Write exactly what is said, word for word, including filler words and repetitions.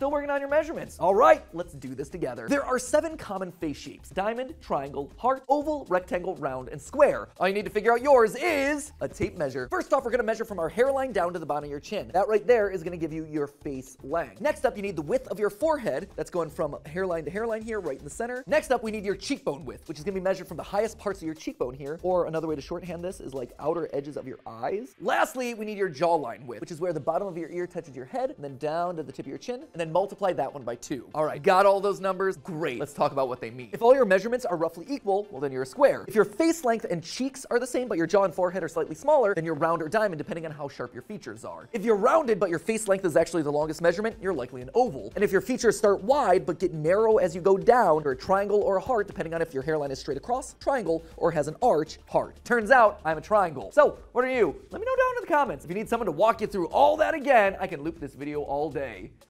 still working on your measurements. All right, let's do this together. There are seven common face shapes: diamond, triangle, heart, oval, rectangle, round, and square. All you need to figure out yours is a tape measure. First off, we're gonna measure from our hairline down to the bottom of your chin. That right there is gonna give you your face length. Next up, you need the width of your forehead. That's going from hairline to hairline here, right in the center. Next up, we need your cheekbone width, which is gonna be measured from the highest parts of your cheekbone here, or another way to shorthand this is like outer edges of your eyes. Lastly, we need your jawline width, which is where the bottom of your ear touches your head, and then down to the tip of your chin, and then multiply that one by two. All right, got all those numbers? Great. Let's talk about what they mean. If all your measurements are roughly equal, well, then you're a square. If your face length and cheeks are the same, but your jaw and forehead are slightly smaller, then you're round or diamond, depending on how sharp your features are. If you're rounded, but your face length is actually the longest measurement, you're likely an oval. And if your features start wide, but get narrow as you go down, you're a triangle or a heart, depending on if your hairline is straight across, triangle, or has an arch, heart. Turns out, I'm a triangle. So, what are you? Let me know down in the comments. If you need someone to walk you through all that again, I can loop this video all day.